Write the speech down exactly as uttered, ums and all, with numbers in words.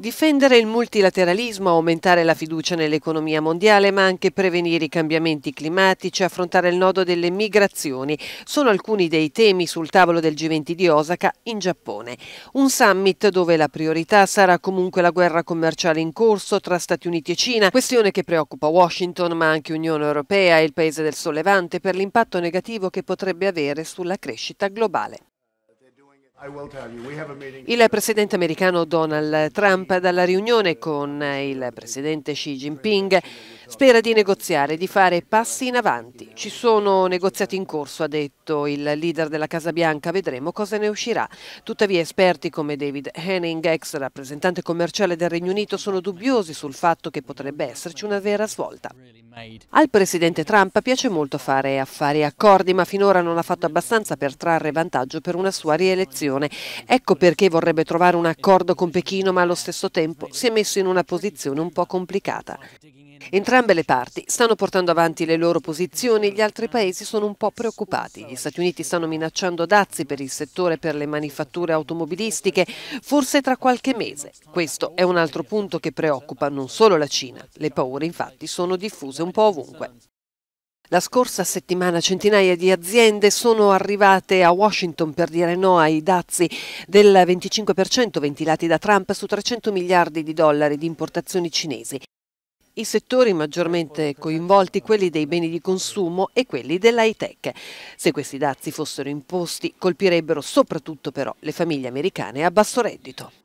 Difendere il multilateralismo, aumentare la fiducia nell'economia mondiale, ma anche prevenire i cambiamenti climatici, affrontare il nodo delle migrazioni, sono alcuni dei temi sul tavolo del G venti di Osaka in Giappone. Un summit dove la priorità sarà comunque la guerra commerciale in corso tra Stati Uniti e Cina, questione che preoccupa Washington, ma anche Unione Europea e il Paese del Sole Levante per l'impatto negativo che potrebbe avere sulla crescita globale. Il presidente americano Donald Trump, dalla riunione con il presidente Xi Jinping, spera di negoziare, di fare passi in avanti. Ci sono negoziati in corso, ha detto il leader della Casa Bianca, vedremo cosa ne uscirà. Tuttavia esperti come David Henning, ex rappresentante commerciale del Regno Unito, sono dubbiosi sul fatto che potrebbe esserci una vera svolta. Al presidente Trump piace molto fare affari e accordi, ma finora non ha fatto abbastanza per trarre vantaggio per una sua rielezione. Ecco perché vorrebbe trovare un accordo con Pechino, ma allo stesso tempo si è messo in una posizione un po' complicata. Entrambe le parti stanno portando avanti le loro posizioni, gli altri paesi sono un po' preoccupati. Gli Stati Uniti stanno minacciando dazi per il settore per le manifatture automobilistiche, forse tra qualche mese. Questo è un altro punto che preoccupa non solo la Cina, le paure infatti sono diffuse un po' ovunque. La scorsa settimana centinaia di aziende sono arrivate a Washington per dire no ai dazi del venticinque per cento ventilati da Trump su trecento miliardi di dollari di importazioni cinesi. I settori maggiormente coinvolti, quelli dei beni di consumo e quelli dell'high-tech. Se questi dazi fossero imposti, colpirebbero soprattutto però le famiglie americane a basso reddito.